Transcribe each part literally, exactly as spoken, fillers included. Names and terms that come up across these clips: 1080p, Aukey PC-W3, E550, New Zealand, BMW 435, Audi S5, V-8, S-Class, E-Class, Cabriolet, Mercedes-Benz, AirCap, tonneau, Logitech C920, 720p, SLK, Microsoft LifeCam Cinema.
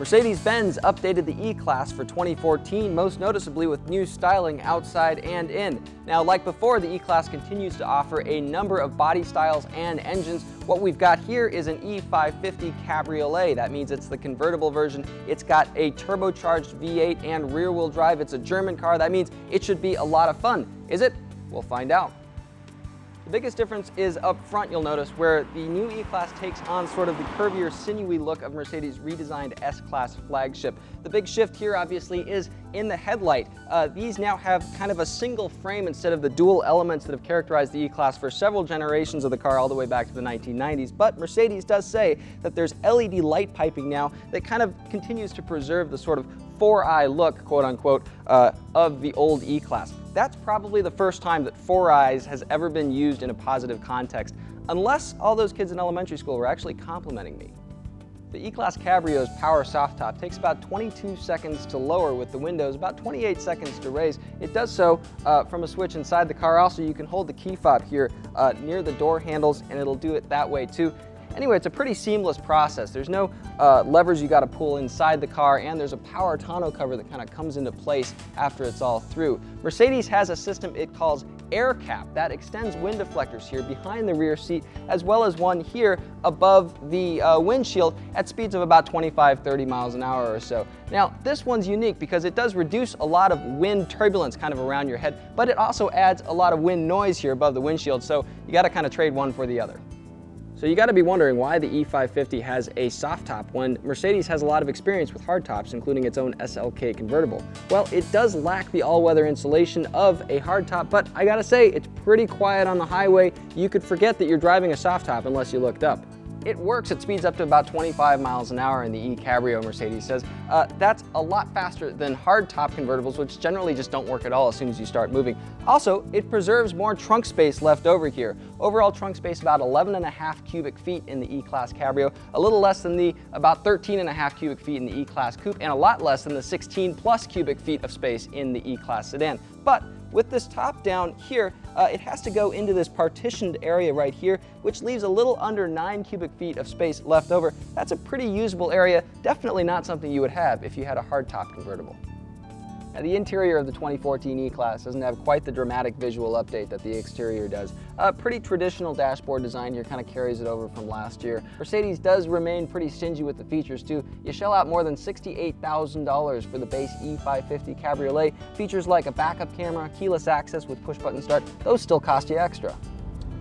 Mercedes-Benz updated the E-Class for twenty fourteen, most noticeably with new styling outside and in. Now, like before, the E-Class continues to offer a number of body styles and engines. What we've got here is an E five fifty Cabriolet. That means it's the convertible version. It's got a turbocharged V eight and rear-wheel drive. It's a German car. That means it should be a lot of fun. Is it? We'll find out. The biggest difference is up front, you'll notice, where the new E-Class takes on sort of the curvier, sinewy look of Mercedes' redesigned S-Class flagship. The big shift here, obviously, is in the headlight. Uh, these now have kind of a single frame instead of the dual elements that have characterized the E-Class for several generations of the car all the way back to the nineteen nineties. But Mercedes does say that there's L E D light piping now that kind of continues to preserve the sort of four eye look, quote unquote, uh, of the old E-Class. That's probably the first time that four eyes has ever been used in a positive context, unless all those kids in elementary school were actually complimenting me. The E-Class Cabrio's power soft top takes about twenty-two seconds to lower with the windows, about twenty-eight seconds to raise. It does so uh, from a switch inside the car. Also, you can hold the key fob here uh, near the door handles, and it'll do it that way too. Anyway, it's a pretty seamless process. There's no uh, levers you got to pull inside the car, and there's a power tonneau cover that kind of comes into place after it's all through. Mercedes has a system it calls AirCap that extends wind deflectors here behind the rear seat, as well as one here above the uh, windshield at speeds of about twenty-five, thirty miles an hour or so. Now, this one's unique because it does reduce a lot of wind turbulence kind of around your head, but it also adds a lot of wind noise here above the windshield, so you got to kind of trade one for the other. So you got to be wondering why the E five fifty has a soft top when Mercedes has a lot of experience with hard tops, including its own S L K convertible. Well, it does lack the all-weather insulation of a hard top, but I gotta say, it's pretty quiet on the highway. You could forget that you're driving a soft top unless you looked up. It works at speeds up to about twenty-five miles an hour in the E-Cabrio, Mercedes says. Uh, that's a lot faster than hardtop convertibles, which generally just don't work at all as soon as you start moving. Also, it preserves more trunk space left over here. Overall trunk space about eleven and a half cubic feet in the E-Class Cabrio, a little less than the about thirteen and a half cubic feet in the E-Class Coupe, and a lot less than the sixteen plus cubic feet of space in the E-Class Sedan. But with this top down here, uh, it has to go into this partitioned area right here, which leaves a little under nine cubic feet of space left over. That's a pretty usable area, definitely not something you would have if you had a hardtop convertible. Now, the interior of the twenty fourteen E-Class doesn't have quite the dramatic visual update that the exterior does. A pretty traditional dashboard design here kind of carries it over from last year. Mercedes does remain pretty stingy with the features too. You shell out more than sixty-eight thousand dollars for the base E five fifty Cabriolet. Features like a backup camera, keyless access with push-button start, those still cost you extra.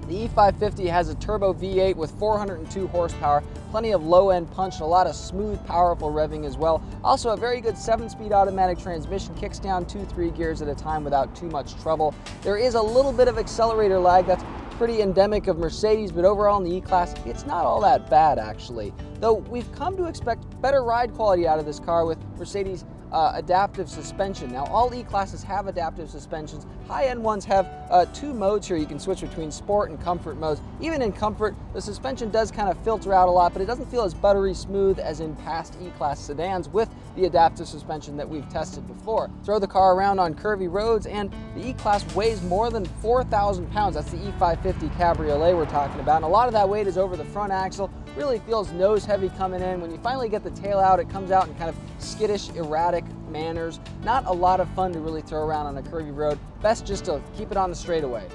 The E five fifty has a turbo V eight with four hundred two horsepower, plenty of low-end punch, and a lot of smooth, powerful revving as well. Also, a very good seven speed automatic transmission, kicks down two, three gears at a time without too much trouble. There is a little bit of accelerator lag that's pretty endemic of Mercedes, but overall in the E-Class, it's not all that bad, actually. Though we've come to expect better ride quality out of this car with Mercedes' Uh, adaptive suspension. Now, all E-Classes have adaptive suspensions. High-end ones have uh, two modes here. You can switch between sport and comfort modes. Even in comfort, the suspension does kind of filter out a lot, but it doesn't feel as buttery smooth as in past E-Class sedans with the adaptive suspension that we've tested before. Throw the car around on curvy roads, and the E-Class weighs more than four thousand pounds. That's the E five fifty Cabriolet we're talking about, and a lot of that weight is over the front axle. Really feels nose heavy coming in. When you finally get the tail out, it comes out in kind of skittish, erratic manners. Not a lot of fun to really throw around on a curvy road. Best just to keep it on the straightaway.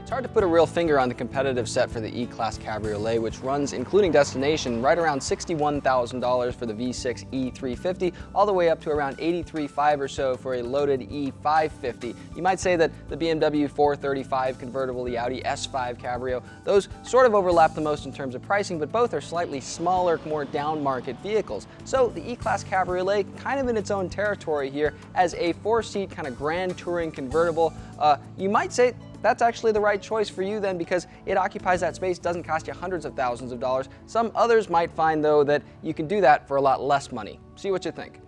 It's hard to put a real finger on the competitive set for the E-Class Cabriolet, which runs, including destination, right around sixty-one thousand dollars for the V six E three fifty, all the way up to around eighty-three thousand five hundred dollars or so for a loaded E five fifty. You might say that the B M W four thirty-five convertible, the Audi S five Cabrio, those sort of overlap the most in terms of pricing, but both are slightly smaller, more down-market vehicles. So the E-Class Cabriolet kind of in its own territory here as a four seat kind of grand touring convertible. Uh, you might say that's actually the right choice for you then, because it occupies that space, doesn't cost you hundreds of thousands of dollars. Some others might find though that you can do that for a lot less money. See what you think.